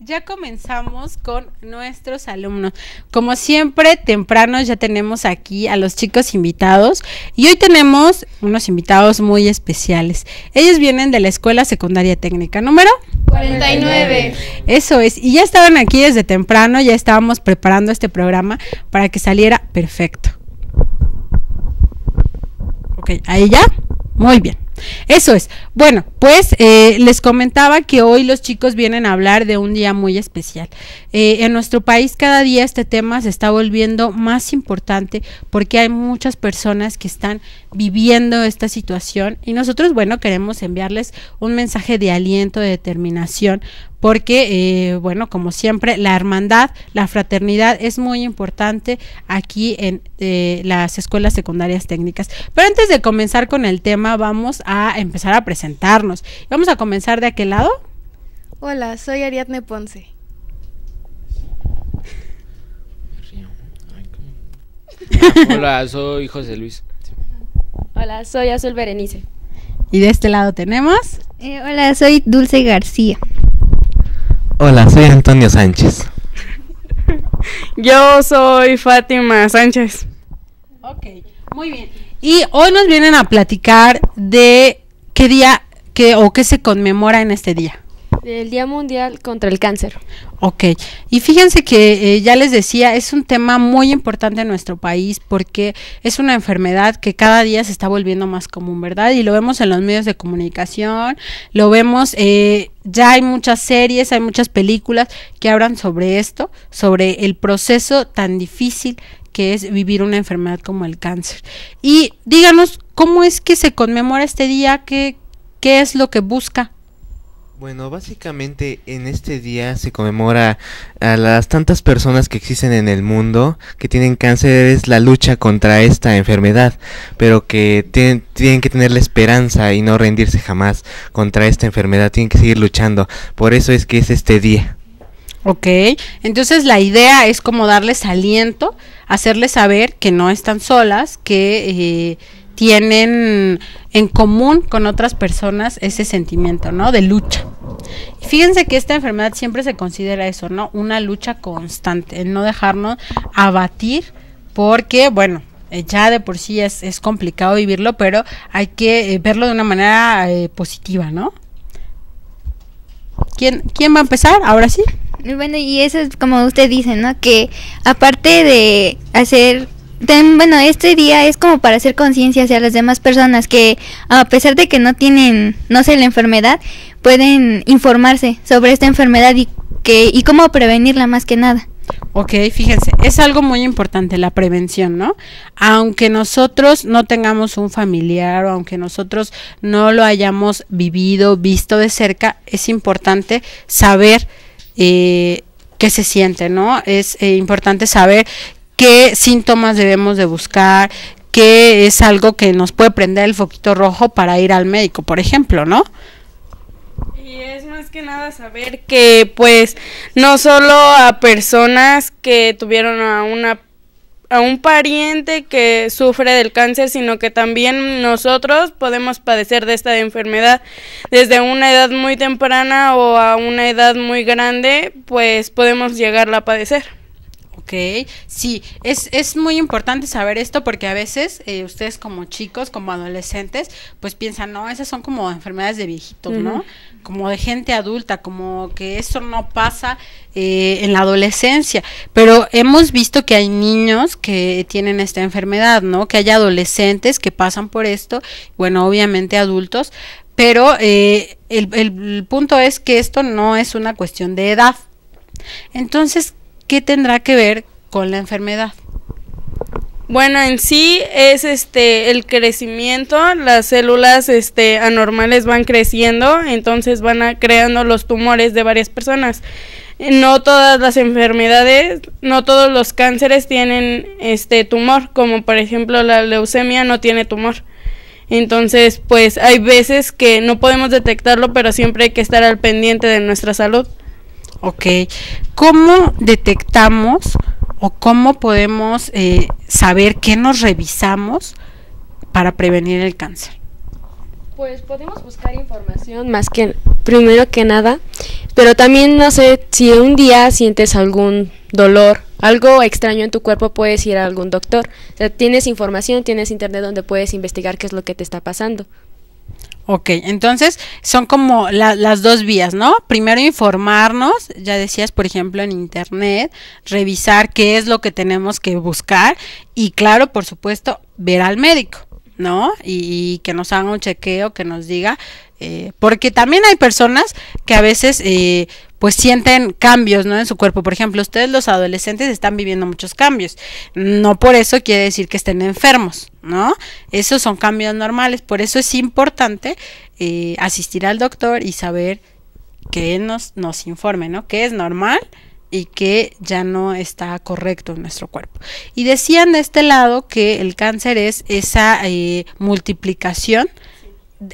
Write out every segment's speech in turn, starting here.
Ya comenzamos con nuestros alumnos. Como siempre, temprano ya tenemos aquí a los chicos invitados y hoy tenemos unos invitados muy especiales. Ellos vienen de la Escuela Secundaria Técnica número 49. Eso es, y ya estaban aquí desde temprano, ya estábamos preparando este programa para que saliera perfecto. Ok, ahí ya, muy bien. Eso es. Bueno, pues les comentaba que hoy los chicos vienen a hablar de un día muy especial. En nuestro país cada día este tema se está volviendo más importante porque hay muchas personas que están viviendo esta situación y nosotros, bueno, queremos enviarles un mensaje de aliento, de determinación, porque, bueno, como siempre, la hermandad, la fraternidad es muy importante aquí en las escuelas secundarias técnicas. Pero antes de comenzar con el tema, vamos a empezar a presentarnos. Vamos a comenzar de aquel lado. Hola, soy Ariadne Ponce. Hola, soy José Luis. Hola, soy Azul Berenice. Y de este lado tenemos... hola, soy Dulce García. Hola, soy Antonio Sánchez. Yo soy Fátima Sánchez. Ok, muy bien. Y hoy nos vienen a platicar de qué día qué se conmemora en este día. El Día Mundial contra el Cáncer. Ok, y fíjense que ya les decía, es un tema muy importante en nuestro país porque es una enfermedad que cada día se está volviendo más común, ¿verdad? Y lo vemos en los medios de comunicación, lo vemos, ya hay muchas series, hay muchas películas que hablan sobre esto, sobre el proceso tan difícil que es vivir una enfermedad como el cáncer. Y díganos, ¿cómo es que se conmemora este día? ¿Qué es lo que busca? Bueno, básicamente en este día se conmemora a las tantas personas que existen en el mundo que tienen cáncer. Es la lucha contra esta enfermedad, pero que tienen que tener la esperanza y no rendirse jamás contra esta enfermedad, tienen que seguir luchando, por eso es que es este día. Ok, entonces la idea es como darles aliento, hacerles saber que no están solas, que... tienen en común con otras personas ese sentimiento, ¿no? De lucha. Y fíjense que esta enfermedad siempre se considera eso, ¿no? Una lucha constante, el no dejarnos abatir, porque, bueno, ya de por sí es complicado vivirlo, pero hay que verlo de una manera positiva, ¿no? ¿Quién va a empezar? Ahora sí. Bueno, y eso es como usted dice, ¿no? Que aparte de hacer... Bueno, este día es como para hacer conciencia hacia las demás personas que a pesar de que no tienen, no sé, la enfermedad, pueden informarse sobre esta enfermedad y cómo prevenirla más que nada. Ok, fíjense, es algo muy importante la prevención, ¿no? Aunque nosotros no tengamos un familiar o aunque nosotros no lo hayamos vivido, visto de cerca, es importante saber qué se siente, ¿no? Es importante saber qué síntomas debemos de buscar, qué es algo que nos puede prender el foquito rojo para ir al médico, por ejemplo, ¿no? Y es más que nada saber que, pues, no solo a personas que tuvieron a una a un pariente que sufre del cáncer, sino que también nosotros podemos padecer de esta enfermedad desde una edad muy temprana o a una edad muy grande, pues podemos llegarla a padecer. Ok, sí, es muy importante saber esto porque a veces ustedes como chicos, como adolescentes, pues piensan, no, esas son como enfermedades de viejitos, ¿no? Como de gente adulta, como que eso no pasa en la adolescencia, pero hemos visto que hay niños que tienen esta enfermedad, ¿no? Que hay adolescentes que pasan por esto, bueno, obviamente adultos, pero el punto es que esto no es una cuestión de edad. Entonces, ¿qué tendrá que ver con la enfermedad? Bueno, en sí es el crecimiento, las células anormales van creciendo, entonces van creando los tumores de varias personas. No todas las enfermedades, no todos los cánceres tienen tumor, como por ejemplo la leucemia no tiene tumor. Entonces, pues hay veces que no podemos detectarlo, pero siempre hay que estar al pendiente de nuestra salud. Ok, ¿cómo detectamos o cómo podemos saber qué nos revisamos para prevenir el cáncer? Pues podemos buscar información más que primero que nada, pero también no sé, si un día sientes algún dolor, algo extraño en tu cuerpo, puedes ir a algún doctor. O sea, tienes información, tienes internet donde puedes investigar qué es lo que te está pasando. Ok, entonces son como las dos vías, ¿no? Primero informarnos, ya decías, por ejemplo, en internet, revisar qué es lo que tenemos que buscar y claro, por supuesto, ver al médico, ¿no? Y que nos haga un chequeo, que nos diga, porque también hay personas que a veces pues sienten cambios, ¿no? En su cuerpo. Por ejemplo, ustedes los adolescentes están viviendo muchos cambios. No por eso quiere decir que estén enfermos, ¿no? Esos son cambios normales. Por eso es importante asistir al doctor y saber que él nos informe, ¿no? Que es normal y que ya no está correcto en nuestro cuerpo. Y decían de este lado que el cáncer es esa multiplicación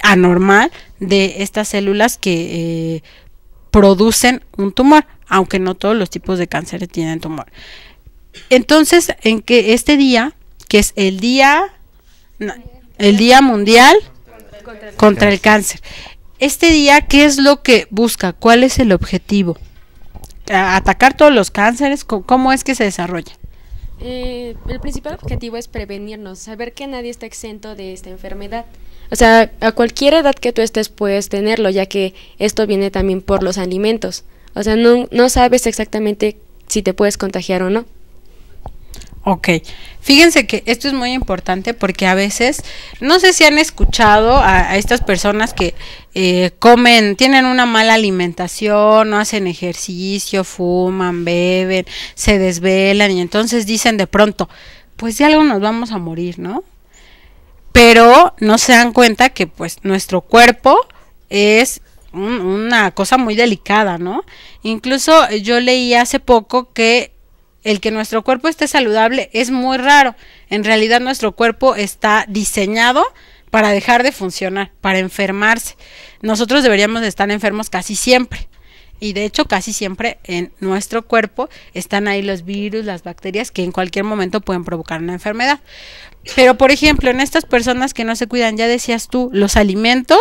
anormal de estas células que producen un tumor, aunque no todos los tipos de cáncer tienen tumor. Entonces, en que este día, que es el día mundial contra el cáncer, este día, ¿qué es lo que busca? ¿Cuál es el objetivo? ¿Atacar todos los cánceres? ¿Cómo es que se desarrolla? El principal objetivo es prevenirnos, saber que nadie está exento de esta enfermedad. O sea, a cualquier edad que tú estés puedes tenerlo, ya que esto viene también por los alimentos. O sea, no sabes exactamente si te puedes contagiar o no. Ok, fíjense que esto es muy importante porque a veces, no sé si han escuchado a estas personas que tienen una mala alimentación, no hacen ejercicio, fuman, beben, se desvelan y entonces dicen de pronto, pues de algo nos vamos a morir, ¿no? Pero no se dan cuenta que pues nuestro cuerpo es una cosa muy delicada, ¿no? Incluso yo leí hace poco que el que nuestro cuerpo esté saludable es muy raro. En realidad nuestro cuerpo está diseñado para dejar de funcionar, para enfermarse. Nosotros deberíamos estar enfermos casi siempre. Y de hecho casi siempre en nuestro cuerpo están ahí los virus, las bacterias que en cualquier momento pueden provocar una enfermedad. Pero por ejemplo en estas personas que no se cuidan, ya decías tú, los alimentos,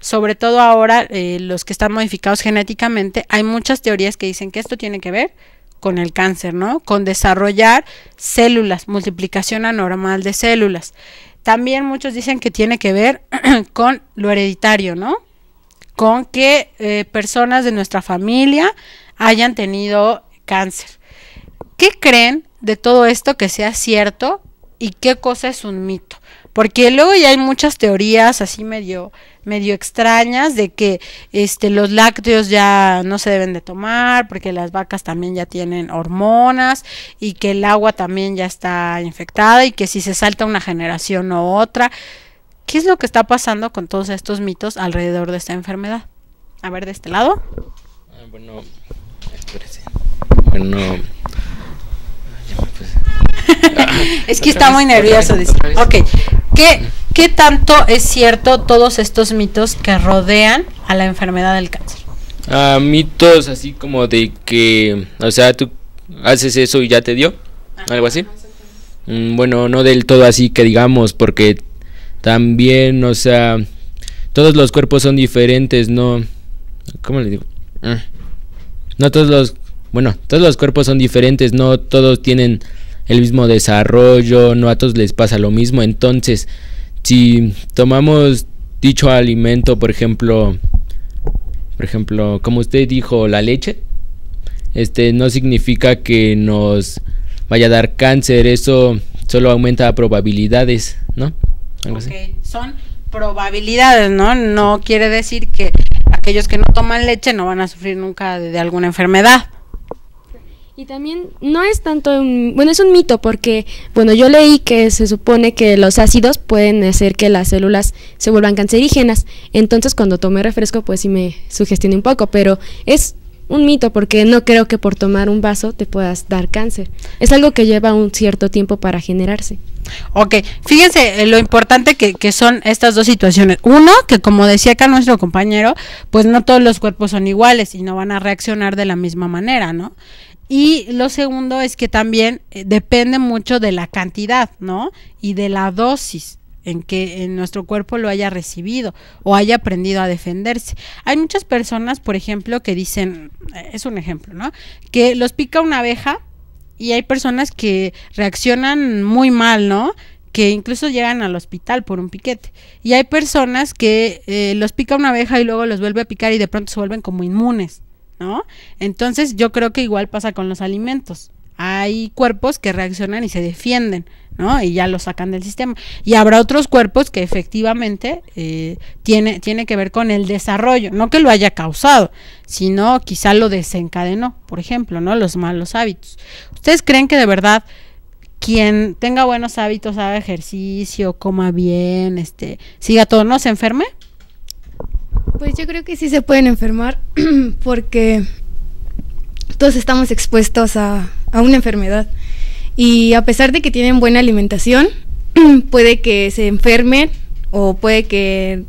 sobre todo ahora los que están modificados genéticamente, hay muchas teorías que dicen que esto tiene que ver con el cáncer, ¿no? Con desarrollar células, multiplicación anormal de células. También muchos dicen que tiene que ver con lo hereditario, ¿no? Con que personas de nuestra familia hayan tenido cáncer. ¿Qué creen de todo esto que sea cierto y qué cosa es un mito? Porque luego ya hay muchas teorías así medio extrañas de que los lácteos ya no se deben de tomar porque las vacas también ya tienen hormonas y que el agua también ya está infectada y que si se salta una generación u otra. ¿Qué es lo que está pasando con todos estos mitos alrededor de esta enfermedad? A ver, de este lado. Bueno, espérese. Bueno, es que está muy nervioso. Ok, ¿qué tanto es cierto todos estos mitos que rodean a la enfermedad del cáncer? Mitos así como de que, o sea, tú haces eso y ya te dio, algo así. Bueno, no del todo así que digamos, porque también, o sea, todos los cuerpos son diferentes, ¿no? ¿Cómo le digo? No todos los, bueno, todos los cuerpos son diferentes, no todos tienen el mismo desarrollo, no a todos les pasa lo mismo. Entonces, si tomamos dicho alimento, por ejemplo, como usted dijo, la leche, no significa que nos vaya a dar cáncer, eso solo aumenta probabilidades, ¿no? Algo así. Okay. Son probabilidades, ¿no? No quiere decir que aquellos que no toman leche no van a sufrir nunca de alguna enfermedad. Y también no es tanto, bueno, es un mito porque, bueno, yo leí que se supone que los ácidos pueden hacer que las células se vuelvan cancerígenas, entonces cuando tomé refresco pues sí me sugestioné un poco, pero es un mito porque no creo que por tomar un vaso te puedas dar cáncer, es algo que lleva un cierto tiempo para generarse. Ok, fíjense lo importante que son estas dos situaciones. Uno, que como decía acá nuestro compañero, pues no todos los cuerpos son iguales y no van a reaccionar de la misma manera, ¿no? Y lo segundo es que también depende mucho de la cantidad, ¿no? Y de la dosis en que en nuestro cuerpo lo haya recibido o haya aprendido a defenderse. Hay muchas personas, por ejemplo, que dicen, es un ejemplo, ¿no? Que los pica una abeja. Y hay personas que reaccionan muy mal, ¿no? Que incluso llegan al hospital por un piquete. Y hay personas que los pica una abeja y luego los vuelve a picar y de pronto se vuelven como inmunes, ¿no? Entonces yo creo que igual pasa con los alimentos. Hay cuerpos que reaccionan y se defienden, ¿no? Y ya lo sacan del sistema. Y habrá otros cuerpos que efectivamente tiene que ver con el desarrollo, no que lo haya causado, sino quizá lo desencadenó, por ejemplo, ¿no? Los malos hábitos. ¿Ustedes creen que de verdad quien tenga buenos hábitos, haga ejercicio, coma bien, siga todo, no se enferme? Pues yo creo que sí se pueden enfermar porque todos estamos expuestos a una enfermedad y a pesar de que tienen buena alimentación puede que se enfermen o puede que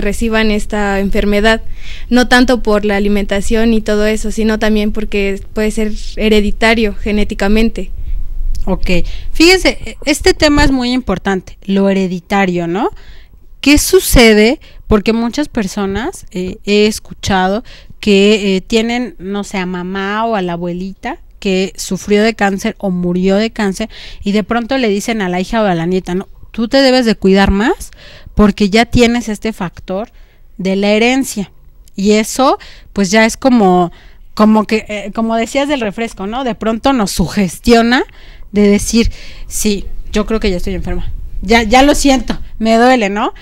reciban esta enfermedad, no tanto por la alimentación y todo eso, sino también porque puede ser hereditario genéticamente. Ok, fíjense, este tema es muy importante, lo hereditario, ¿no? ¿Qué sucede? Porque muchas personas he escuchado que tienen, no sé, a mamá o a la abuelita que sufrió de cáncer o murió de cáncer y de pronto le dicen a la hija o a la nieta, no, tú te debes de cuidar más porque ya tienes este factor de la herencia y eso pues ya es como decías del refresco, ¿no? De pronto nos sugestiona de decir, sí, yo creo que ya estoy enferma, ya lo siento, me duele, ¿no?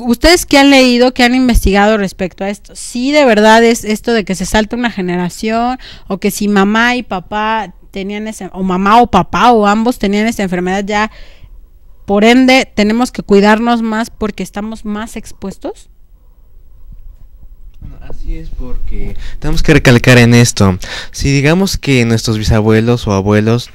¿Ustedes qué han leído, qué han investigado respecto a esto? ¿Sí de verdad es esto de que se salta una generación o que si mamá y papá tenían esa, o mamá o papá o ambos tenían esta enfermedad ya, por ende tenemos que cuidarnos más porque estamos más expuestos? Así es, porque tenemos que recalcar en esto, si digamos que nuestros bisabuelos o abuelos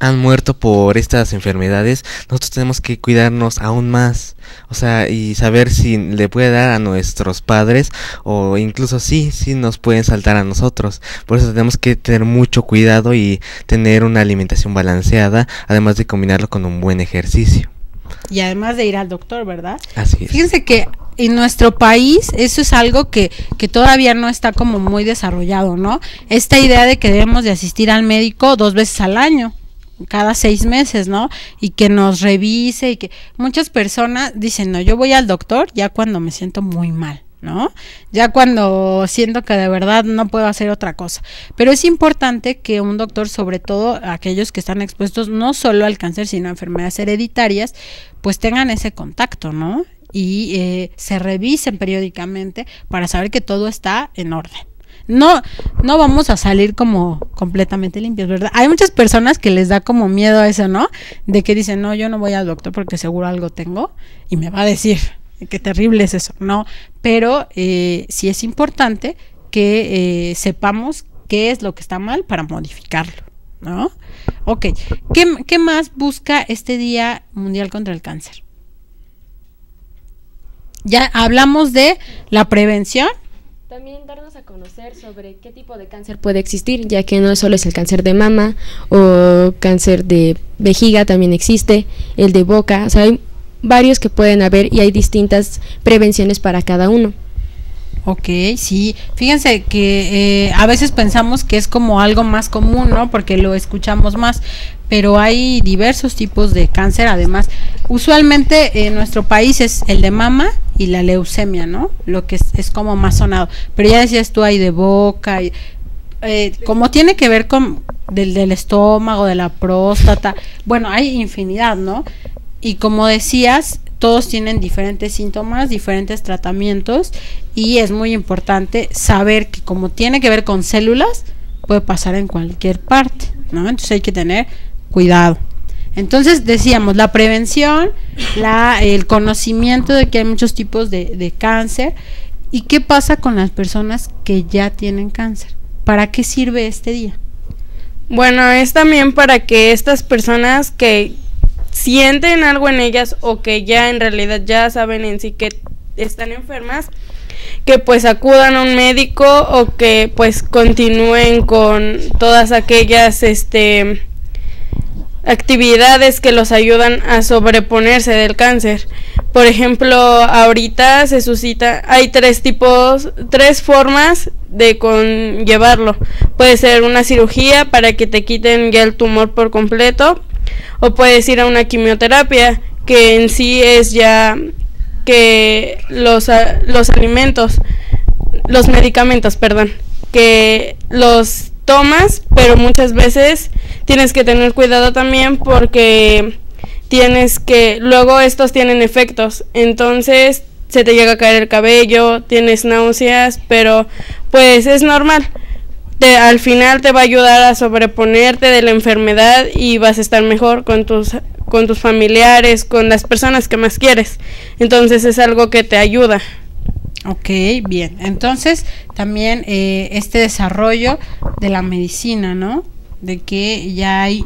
han muerto por estas enfermedades, nosotros tenemos que cuidarnos aún más, o sea, y saber si le puede dar a nuestros padres o incluso sí nos pueden saltar a nosotros. Por eso tenemos que tener mucho cuidado y tener una alimentación balanceada, además de combinarlo con un buen ejercicio. Y además de ir al doctor, ¿verdad? Así es. Fíjense que en nuestro país eso es algo que todavía no está como muy desarrollado, ¿no? Esta idea de que debemos de asistir al médico 2 veces al año. Cada 6 meses, ¿no? Y que nos revise y que muchas personas dicen, no, yo voy al doctor ya cuando me siento muy mal, ¿no? Ya cuando siento que de verdad no puedo hacer otra cosa. Pero es importante que un doctor, sobre todo aquellos que están expuestos no solo al cáncer, sino a enfermedades hereditarias, pues tengan ese contacto, ¿no? Y se revisen periódicamente para saber que todo está en orden. No vamos a salir como completamente limpios, ¿verdad? Hay muchas personas que les da como miedo a eso, ¿no? De que dicen, no, yo no voy al doctor porque seguro algo tengo y me va a decir, qué terrible es eso, ¿no? Pero sí es importante que sepamos qué es lo que está mal para modificarlo, ¿no? Ok, ¿qué más busca este Día Mundial contra el Cáncer? Ya hablamos de la prevención, También darnos a conocer sobre qué tipo de cáncer puede existir, ya que no solo es el cáncer de mama o cáncer de vejiga, también existe el de boca. O sea, hay varios que pueden haber y hay distintas prevenciones para cada uno. Ok, sí, fíjense que a veces pensamos que es como algo más común, ¿no? Porque lo escuchamos más, pero hay diversos tipos de cáncer. Además, usualmente en nuestro país es el de mama y la leucemia, ¿no? Lo que es como más sonado, pero ya decías tú, hay de boca, hay, como tiene que ver con del estómago, de la próstata, bueno, hay infinidad, ¿no? Y como decías, todos tienen diferentes síntomas, diferentes tratamientos, y es muy importante saber que como tiene que ver con células, puede pasar en cualquier parte, ¿no? Entonces hay que tener cuidado. Entonces decíamos, la prevención, el conocimiento de que hay muchos tipos de cáncer, y qué pasa con las personas que ya tienen cáncer. ¿Para qué sirve este día? Bueno, es también para que estas personas que sienten algo en ellas o que ya en realidad ya saben en sí que están enfermas, que pues acudan a un médico o que pues continúen con todas aquellas actividades que los ayudan a sobreponerse del cáncer. Por ejemplo, ahorita se suscita, hay tres formas de conllevarlo. Puede ser una cirugía para que te quiten ya el tumor por completo, o puedes ir a una quimioterapia, que en sí es ya que los medicamentos, que los tomas, pero muchas veces tienes que tener cuidado también porque luego estos tienen efectos, entonces se te llega a caer el cabello, tienes náuseas, pero pues es normal. Al final te va a ayudar a sobreponerte de la enfermedad y vas a estar mejor con tus familiares, con las personas que más quieres. Entonces es algo que te ayuda. Ok, bien. Entonces también este desarrollo de la medicina, ¿no? De que ya hay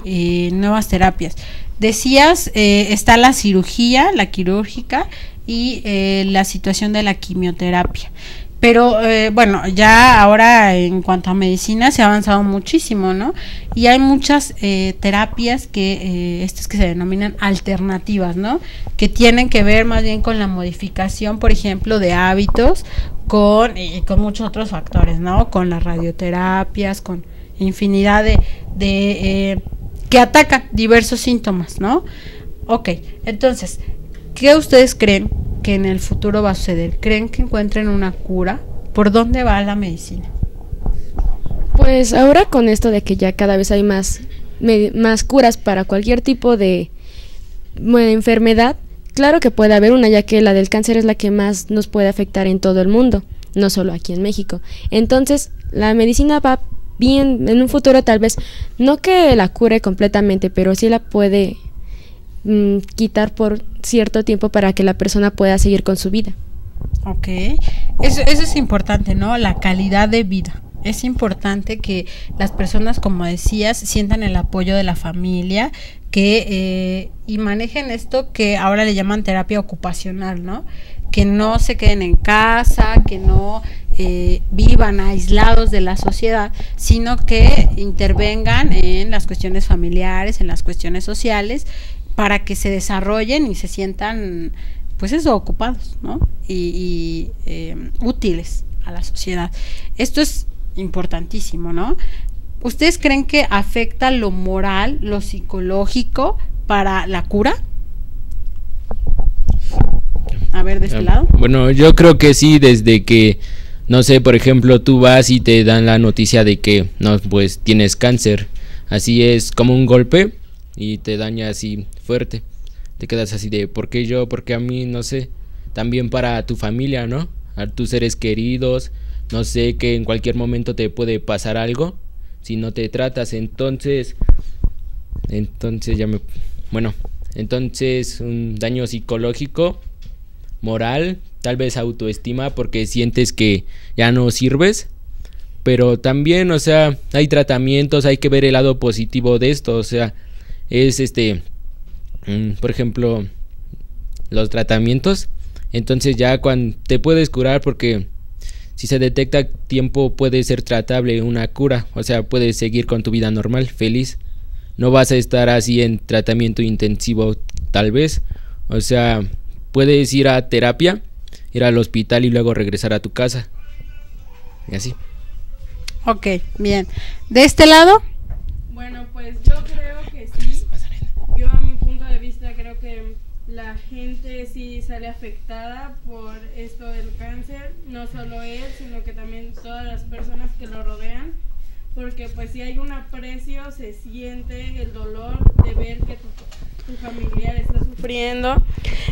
nuevas terapias. Decías, está la cirugía, la quirúrgica, y la situación de la quimioterapia. Pero bueno, ya ahora en cuanto a medicina se ha avanzado muchísimo, ¿no? Y hay muchas terapias que se denominan alternativas, ¿no? Que tienen que ver más bien con la modificación, por ejemplo, de hábitos, con muchos otros factores, ¿no? Con las radioterapias, con infinidad de que atacan diversos síntomas, ¿no? Ok, entonces, ¿qué ustedes creen que en el futuro va a suceder? ¿Creen que encuentren una cura? ¿Por dónde va la medicina? Pues ahora con esto de que ya cada vez hay más curas para cualquier tipo de enfermedad, claro que puede haber una, ya que la del cáncer es la que más nos puede afectar en todo el mundo, no solo aquí en México. Entonces, la medicina va bien en un futuro, tal vez, no que la cure completamente, pero sí la puede quitar por cierto tiempo para que la persona pueda seguir con su vida. Ok, eso es importante, ¿no? La calidad de vida. Es importante que las personas, como decías, sientan el apoyo de la familia, y manejen esto que ahora le llaman terapia ocupacional, ¿no? Que no se queden en casa, que no vivan aislados de la sociedad, sino que intervengan en las cuestiones familiares, en las cuestiones sociales, para que se desarrollen y se sientan, pues eso, ocupados, ¿no? Y útiles a la sociedad. Esto es importantísimo, ¿no? ¿Ustedes creen que afecta lo moral, lo psicológico para la cura? A ver, de este lado. Bueno, yo creo que sí, desde que, no sé, por ejemplo, tú vas y te dan la noticia de que, no, pues tienes cáncer. Así es como un golpe y te daña así fuerte, te quedas así de ¿por qué yo? ¿Por qué a mí? No sé. También para tu familia, ¿no? A tus seres queridos, no sé, que en cualquier momento te puede pasar algo si no te tratas. Entonces un daño psicológico, moral, tal vez autoestima, porque sientes que ya no sirves. Pero también, o sea, hay tratamientos, hay que ver el lado positivo de esto, o sea, es por ejemplo, los tratamientos. Entonces ya cuando te puedes curar, porque Si se detecta a tiempo, puede ser tratable una cura, o sea, puedes seguir con tu vida normal, feliz. No vas a estar así en tratamiento intensivo tal vez, o sea, puedes ir a terapia, ir al hospital y luego regresar a tu casa. Y así. Ok, bien. ¿De este lado? Bueno, pues yo creo que sí. Yo a mi punto de vista creo que la gente sí sale afectada por esto del cáncer. No solo él, sino que también todas las personas que lo rodean. Porque pues si hay un aprecio, se siente el dolor de ver que tu familiar está sufriendo.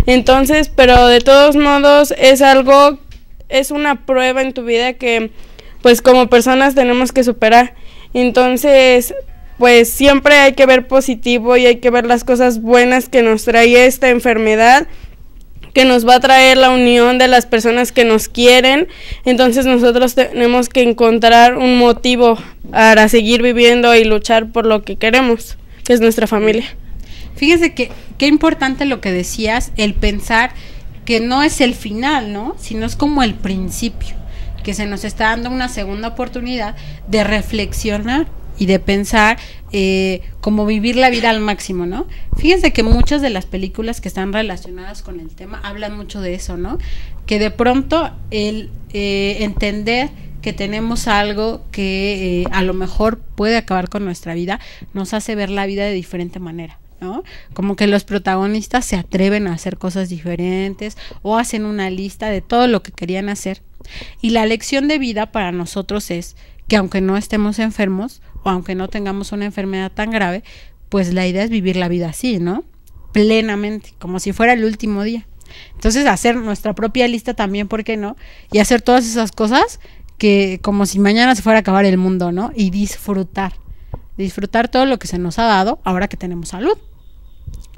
Entonces, pero de todos modos es algo, es una prueba en tu vida que pues como personas tenemos que superar. Entonces, pues siempre hay que ver positivo y hay que ver las cosas buenas que nos trae esta enfermedad, que nos va a traer la unión de las personas que nos quieren. Entonces nosotros tenemos que encontrar un motivo para seguir viviendo y luchar por lo que queremos, que es nuestra familia. Fíjese que qué importante lo que decías, el pensar que no es el final, ¿no?, sino es como el principio, que se nos está dando una segunda oportunidad de reflexionar y de pensar cómo vivir la vida al máximo, ¿no? Fíjense que muchas de las películas que están relacionadas con el tema hablan mucho de eso, ¿no? Que de pronto el entender que tenemos algo que a lo mejor puede acabar con nuestra vida, nos hace ver la vida de diferente manera, ¿no? Como que los protagonistas se atreven a hacer cosas diferentes o hacen una lista de todo lo que querían hacer. Y la lección de vida para nosotros es que aunque no estemos enfermos o aunque no tengamos una enfermedad tan grave, pues la idea es vivir la vida así, ¿no? Plenamente, como si fuera el último día. Entonces hacer nuestra propia lista también, ¿por qué no? Y hacer todas esas cosas que como si mañana se fuera a acabar el mundo, ¿no? Y disfrutar todo lo que se nos ha dado ahora que tenemos salud.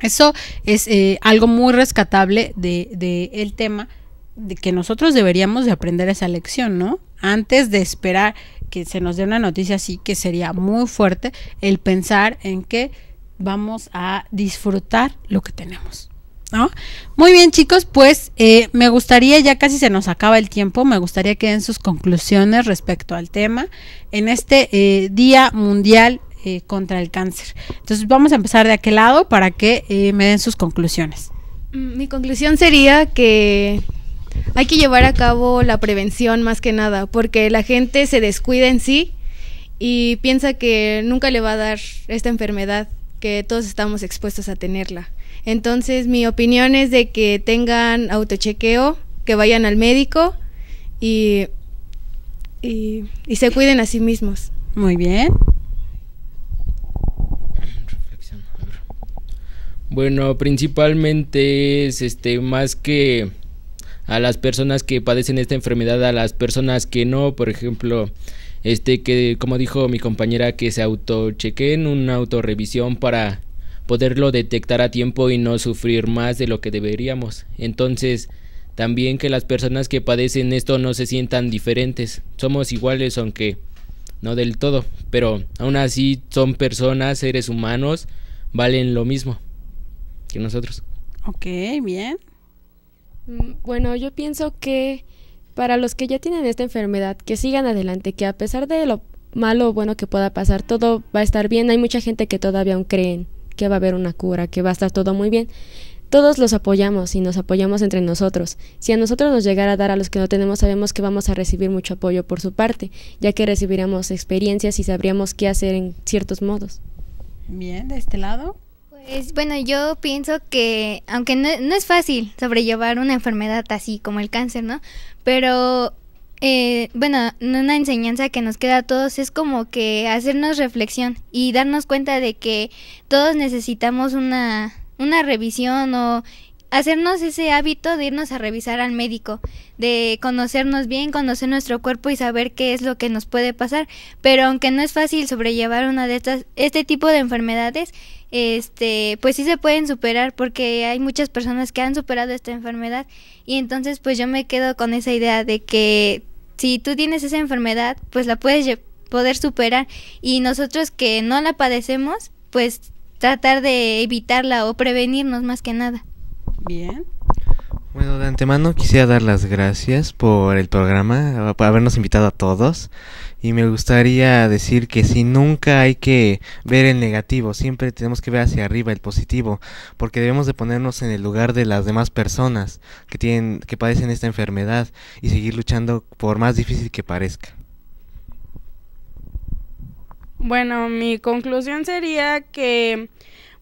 Eso es algo muy rescatable del tema, de que nosotros deberíamos de aprender esa lección, ¿no? Antes de esperar que se nos dé una noticia así, que sería muy fuerte, el pensar en que vamos a disfrutar lo que tenemos, ¿no? Muy bien, chicos, pues me gustaría, ya casi se nos acaba el tiempo, me gustaría que den sus conclusiones respecto al tema en este Día Mundial contra el Cáncer. Entonces vamos a empezar de aquel lado para que me den sus conclusiones. Mi conclusión sería que hay que llevar a cabo la prevención más que nada, porque la gente se descuida en sí y piensa que nunca le va a dar esta enfermedad, que todos estamos expuestos a tenerla. Entonces mi opinión es de que tengan autochequeo, que vayan al médico y se cuiden a sí mismos. Muy bien. Bueno, principalmente es más que a las personas que padecen esta enfermedad, a las personas que no, por ejemplo, que como dijo mi compañera, que se autochequeen, una autorrevisión para poderlo detectar a tiempo y no sufrir más de lo que deberíamos. Entonces, también que las personas que padecen esto no se sientan diferentes, somos iguales, aunque no del todo, pero aún así son personas, seres humanos, valen lo mismo que nosotros. Ok, bien. Bueno, yo pienso que para los que ya tienen esta enfermedad, que sigan adelante, que a pesar de lo malo o bueno que pueda pasar, todo va a estar bien. Hay mucha gente que todavía aún creen que va a haber una cura, que va a estar todo muy bien. Todos los apoyamos y nos apoyamos entre nosotros. Si a nosotros nos llegara a dar, a los que no tenemos, sabemos que vamos a recibir mucho apoyo por su parte, ya que recibiremos experiencias y sabríamos qué hacer en ciertos modos. Bien, de este lado. Bueno, yo pienso que, aunque no es fácil sobrellevar una enfermedad así como el cáncer, ¿no? Pero, bueno, una enseñanza que nos queda a todos es como que hacernos reflexión y darnos cuenta de que todos necesitamos una revisión, o hacernos ese hábito de irnos a revisar al médico, de conocernos bien, conocer nuestro cuerpo y saber qué es lo que nos puede pasar. Pero aunque no es fácil sobrellevar una de este tipo de enfermedades, pues sí se pueden superar, porque hay muchas personas que han superado esta enfermedad. Y entonces pues yo me quedo con esa idea de que si tú tienes esa enfermedad, pues la puedes poder superar, y nosotros que no la padecemos, pues tratar de evitarla o prevenirnos más que nada. Bien. Bueno, de antemano quisiera dar las gracias por el programa, por habernos invitado a todos. Y me gustaría decir que si nunca hay que ver el negativo, siempre tenemos que ver hacia arriba el positivo, porque debemos de ponernos en el lugar de las demás personas que padecen esta enfermedad y seguir luchando por más difícil que parezca. Bueno, mi conclusión sería que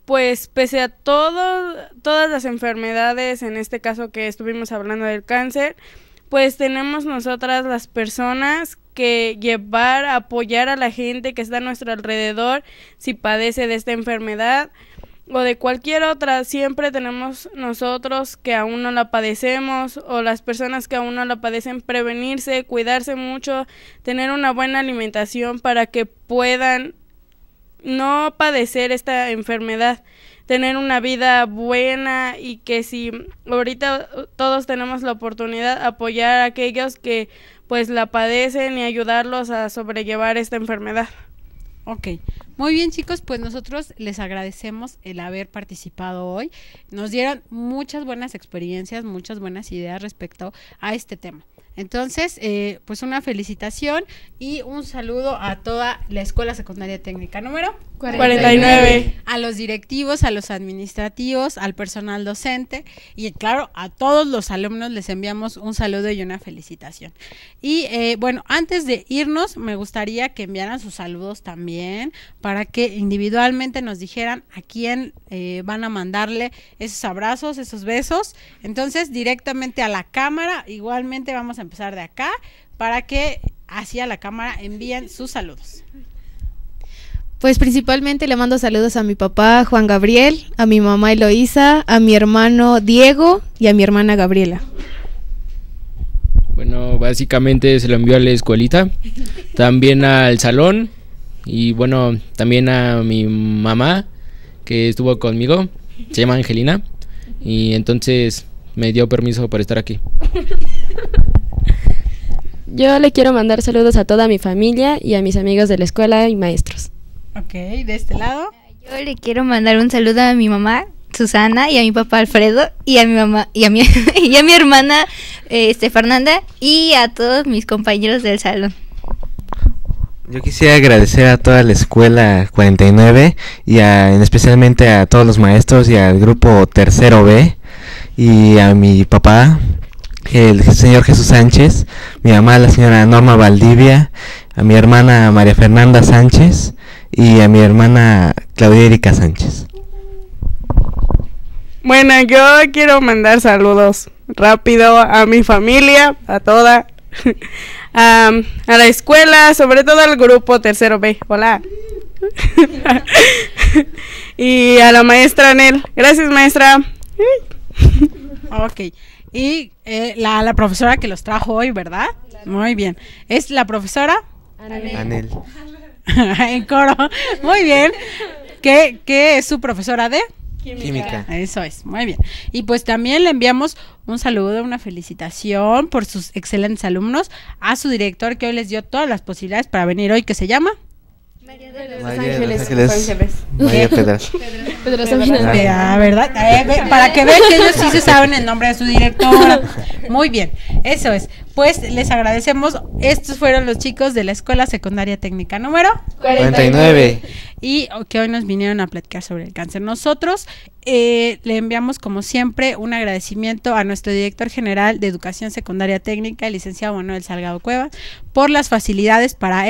pues pese a todas las enfermedades, en este caso que estuvimos hablando del cáncer, pues tenemos nosotras las personas que llevar, apoyar a la gente que está a nuestro alrededor si padece de esta enfermedad o de cualquier otra. Siempre tenemos nosotros que aún no la padecemos o las personas que aún no la padecen prevenirse, cuidarse mucho, tener una buena alimentación para que puedan no padecer esta enfermedad, tener una vida buena y que si ahorita todos tenemos la oportunidad, apoyar a aquellos que pues la padecen y ayudarlos a sobrellevar esta enfermedad. Ok, muy bien chicos, pues nosotros les agradecemos el haber participado hoy, nos dieron muchas buenas experiencias, muchas buenas ideas respecto a este tema. Entonces, pues una felicitación y un saludo a toda la Escuela Secundaria Técnica número 49, a los directivos, a los administrativos, al personal docente y claro, a todos los alumnos les enviamos un saludo y una felicitación. Y bueno, antes de irnos me gustaría que enviaran sus saludos también para que individualmente nos dijeran a quién van a mandarle esos abrazos, esos besos. Entonces, directamente a la cámara, igualmente vamos a empezar de acá para que hacia la cámara envíen sus saludos. Pues principalmente le mando saludos a mi papá Juan Gabriel, a mi mamá Eloísa, a mi hermano Diego y a mi hermana Gabriela. Bueno, básicamente se lo envió a la escuelita, también al salón y bueno, también a mi mamá que estuvo conmigo, se llama Angelina y entonces me dio permiso para estar aquí. Yo le quiero mandar saludos a toda mi familia y a mis amigos de la escuela y maestros. Ok, ¿de este lado? Yo le quiero mandar un saludo a mi mamá, Susana, y a mi papá Alfredo, y a mi mamá, y a mi hermana Fernanda, y a todos mis compañeros del salón. Yo quisiera agradecer a toda la Escuela 49, y especialmente a todos los maestros y al grupo tercero B, y a mi papá, el señor Jesús Sánchez, mi mamá la señora Norma Valdivia, a mi hermana María Fernanda Sánchez y a mi hermana Claudia Erika Sánchez. Bueno, yo quiero mandar saludos rápido a mi familia, a toda, a la escuela, sobre todo al grupo tercero B, hola, y a la maestra Anel, gracias maestra. Ok. Y la profesora que los trajo hoy, ¿verdad? Claro. Muy bien. ¿Es la profesora? Anel. En coro. Muy bien. ¿Qué es su profesora de? Química. Eso es, muy bien. Y pues también le enviamos un saludo, una felicitación por sus excelentes alumnos, a su director que hoy les dio todas las posibilidades para venir hoy, que se llama María de los Ángeles. María Pedro Sánchez. ¿Verdad? Para que vean que ellos sí se saben el nombre de su directora. Muy bien, eso es. Pues les agradecemos. Estos fueron los chicos de la Escuela Secundaria Técnica número 49. Y que hoy nos vinieron a platicar sobre el cáncer. Nosotros le enviamos, como siempre, un agradecimiento a nuestro director general de Educación Secundaria Técnica, el licenciado Manuel Salgado Cuevas, por las facilidades para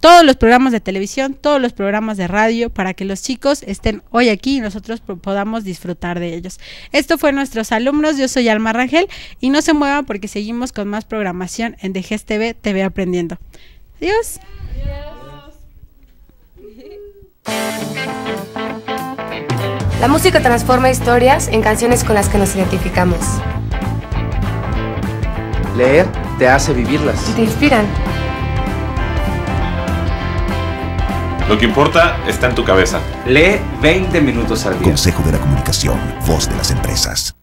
todos los programas de televisión, todos los programas de radio, para que los chicos estén hoy aquí y nosotros podamos disfrutar de ellos. Esto fue Nuestros Alumnos, yo soy Alma Rangel y no se muevan porque seguimos con más programación en DGES TV, TV Aprendiendo. Adiós. La música transforma historias en canciones con las que nos identificamos. Leer te hace vivirlas. Y te inspiran. Lo que importa está en tu cabeza. Lee 20 minutos al día. Consejo de la Comunicación, voz de las empresas.